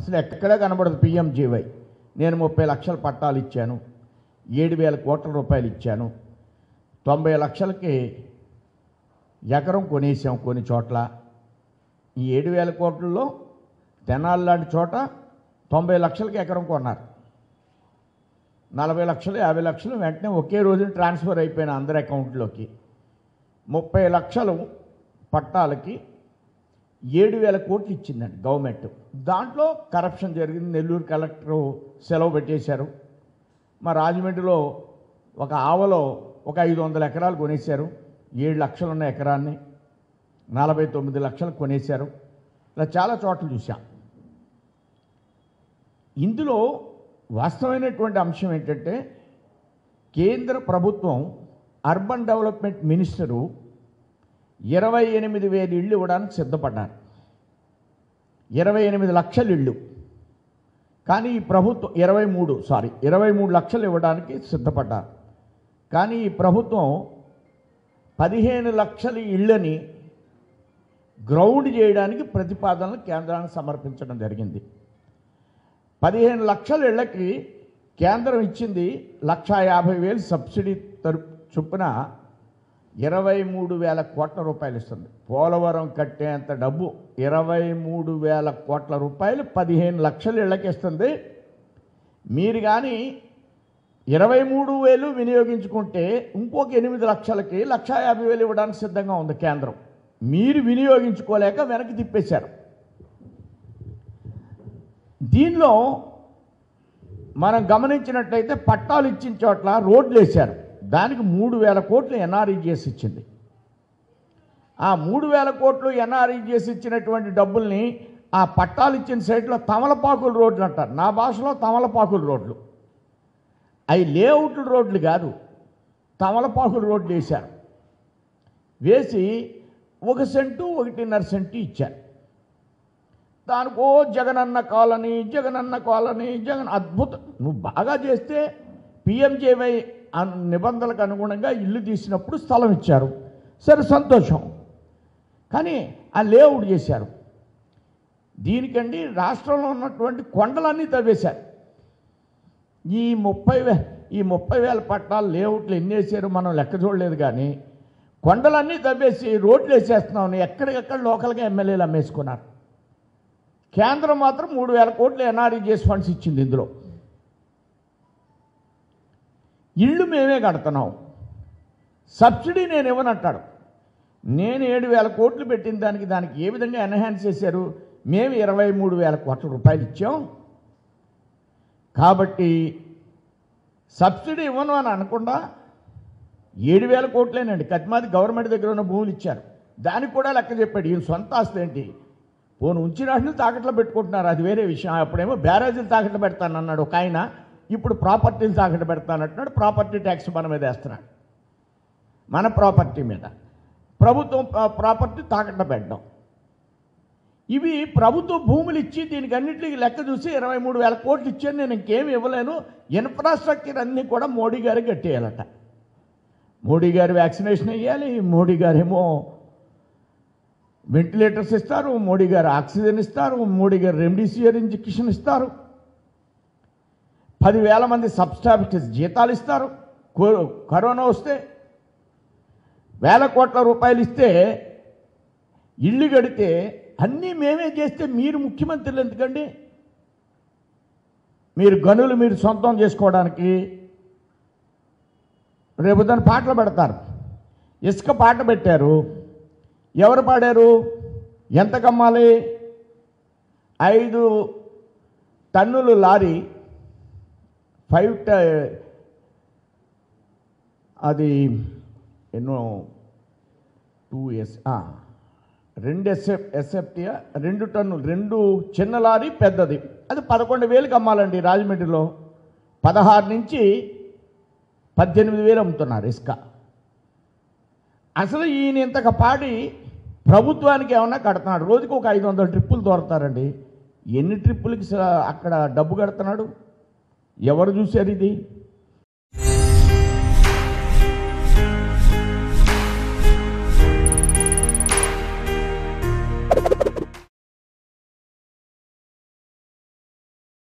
అసలు ఎక్కడ కనబడదు పీఎంజీవై. నేను 30 లక్షల పట్టాలు ఇచ్చాను, 7,000 కోట్ల రూపాయలు ఇచ్చాను, 90 లక్షలకి ఎకరం కొనేసాం కొన్ని చోట్ల. ఈ 7,000 కోట్లలో తెనాలి లాంటి చోట 90 లక్షలకి ఎకరం కొన్నారు. 40 లక్షలు 50 లక్షలు వెంటనే ఒకే రోజున ట్రాన్స్ఫర్ అయిపోయిన అందరి అకౌంట్లోకి. 30 లక్షలు పట్టాలకి 7,000 కోట్లు ఇచ్చిందండి గవర్నమెంట్. దాంట్లో కరప్షన్ జరిగింది. నెల్లూరు కలెక్టర్ సెలవు పెట్టేశారు. మా రాజమండ్రిలో ఒక ఆవలో ఒక 500 ఎకరాలు కొనేశారు. 7 లక్షలు ఉన్న ఎకరాన్ని 49 లక్షలు కొనేశారు. ఇలా చాలా చోట్ల చూసాం. ఇందులో వాస్తవమైనటువంటి అంశం ఏంటంటే, కేంద్ర ప్రభుత్వం అర్బన్ డెవలప్మెంట్ మినిస్టరు 28,000 ఇళ్ళు ఇవ్వడానికి సిద్ధపడ్డారు. 28 లక్షలు ఇళ్ళు. కానీ ఈ ప్రభుత్వం 23 లక్షలు ఇవ్వడానికి సిద్ధపడ్డారు. కానీ ఈ ప్రభుత్వం 15 లక్షల ఇళ్ళని గ్రౌండ్ చేయడానికి ప్రతిపాదనలు కేంద్రానికి సమర్పించడం జరిగింది. 15 లక్షల ఇళ్ళకి కేంద్రం ఇచ్చింది 1,50,000 సబ్సిడీ చొప్పున 23,000 కోట్ల రూపాయలు ఇస్తుంది. పోలవరం కట్టేంత డబ్బు 23,000 కోట్ల రూపాయలు 15 లక్షల ఇళ్ళకి ఇస్తుంది. మీరు కానీ 23,000 వినియోగించుకుంటే ఇంకొక 8 లక్షలకి 1,50,000 ఇవ్వడానికి సిద్ధంగా ఉంది కేంద్రం. మీరు వినియోగించుకోలేక వెనక్కి తిప్పేశారు. దీనిలో మనం గమనించినట్లయితే పట్టాలు ఇచ్చిన చోట్ల రోడ్లు వేశారు. దానికి 3,000 కోట్లు ఎన్ఆర్ఈజిఎస్ ఇచ్చింది. ఆ 3,000 కోట్లు ఎన్ఆర్ఈజిఎస్ ఇచ్చినటువంటి డబ్బుల్ని ఆ పట్టాలు ఇచ్చిన సైట్లో తమలపాకుల రోడ్లు అంటారు. నా భాషలో తమలపాకుల రోడ్లు. అవి లేఅవుట్ల రోడ్లు కాదు, తమలపాకుల రోడ్లు వేశారు. వేసి 1 సెంటు 1.5 సెంటు ఇచ్చారు. దానికో జగనన్న కాలనీ, జగనన్న కాలనీ, జగన్ అద్భుతం. నువ్వు బాగా చేస్తే పీఎంజేవై నిబంధనలకు అనుగుణంగా ఇల్లు తీసినప్పుడు స్థలం ఇచ్చారు, సరే సంతోషం. కానీ ఆ లేఅవుట్ చేశారు. దీనికండి రాష్ట్రంలో ఉన్నటువంటి కొండలన్నీ తవ్వేశారు. ఈ ముప్పై వేల పట్టాలు లేఅవుట్లు ఎన్ని వేసారు మనం లెక్క చూడలేదు. కానీ కొండలన్నీ తవ్వేసి రోడ్లు వేసేస్తున్నాం. ఎక్కడికెక్కడ లోకల్గా ఎమ్మెల్యేలు అమ్మేసుకున్నారు. కేంద్రం మాత్రం 3,000 కోట్లు ఎన్ఆర్ఈజిఎస్ ఫండ్స్ ఇచ్చింది. ఇందులో ఇళ్ళు మేమే కడుతున్నాం, సబ్సిడీ నేను ఇవ్వనంటాడు. నేను 7,000 కోట్లు పెట్టిన దానికి దానికి ఏ విధంగా ఎన్హాన్స్ చేశారు? మేము 23,000 కోట్ల రూపాయలు ఇచ్చాం కాబట్టి సబ్సిడీ ఇవ్వను అని అనకుండా 7,000 కోట్లేనండి. కట్మాది గవర్నమెంట్ దగ్గర ఉన్న భూములు ఇచ్చారు. దానికి కూడా లెక్క చెప్పాడు. ఈయన సొంత ఆస్తి ఏంటి, పోను ఉంచినాటిని తాకట్లో పెట్టుకుంటున్నారు, అది వేరే విషయం. అప్పుడేమో బ్యారేజీలు తాకట్లు పెడతానన్నాడు ఒక ఆయన, ఇప్పుడు ప్రాపర్టీలు తాకట్టు పెడతానంటున్నాడు. ప్రాపర్టీ ట్యాక్స్ మన మీద వేస్తున్నాడు, మన ప్రాపర్టీ మీద. ప్రభుత్వం ప్రాపర్టీ తాకట్టు పెట్టడం. ఇవి ప్రభుత్వ భూములు ఇచ్చి దీనికి అన్నింటికి లెక్క చూసి 23,000 కోట్లు ఇచ్చాను, నేను ఇంకేమి ఇవ్వలేను. ఇన్ఫ్రాస్ట్రక్చర్ అన్నీ కూడా మోడీ గారు కట్టేయాలట. మోడీ గారు వ్యాక్సినేషన్ వేయాలి, మోడీ గారేమో వెంటిలేటర్స్ ఇస్తారు, మోడీ గారు ఆక్సిజన్ ఇస్తారు, మోడీ గారు రెమ్డెసివిర్ ఇంజెక్షన్ ఇస్తారు, 10,000 మంది సబ్స్టాఫ్స్ జీతాలు ఇస్తారు, కరోనా వస్తే 1,000 కోట్ల రూపాయలు ఇస్తే, ఇళ్ళు కడితే అన్నీ మేమే చేస్తే మీరు ముఖ్యమంత్రులు ఎందుకండి? మీరు గనులు మీరు సొంతం చేసుకోవడానికి రేపు దాన్ని పాటలు పెడతారు. ఇసుక పాట పెట్టారు. ఎవరు పాడారు? ఎంత కమ్మాలి? 5 టన్నులు లారీ, 5 అది ఎన్నో 2 2 SFTయా 2 టన్నులు, 2 చిన్న లారీ, పెద్దది అది 11,000కి అమ్మాలండి. రాజమండ్రిలో 16 నుంచి 18,000 అమ్ముతున్నారు ఇసుక. అసలు ఈయన ఇంతక పాడి ప్రభుత్వానికి ఏమన్నా కడుతున్నాడు. రోజుకు ఒక 500 ట్రిప్పులు దొరుకుతారండి. ఎన్ని ట్రిప్పులకి అక్కడ డబ్బు కడుతున్నాడు? ఎవరు చూశారు ఇది?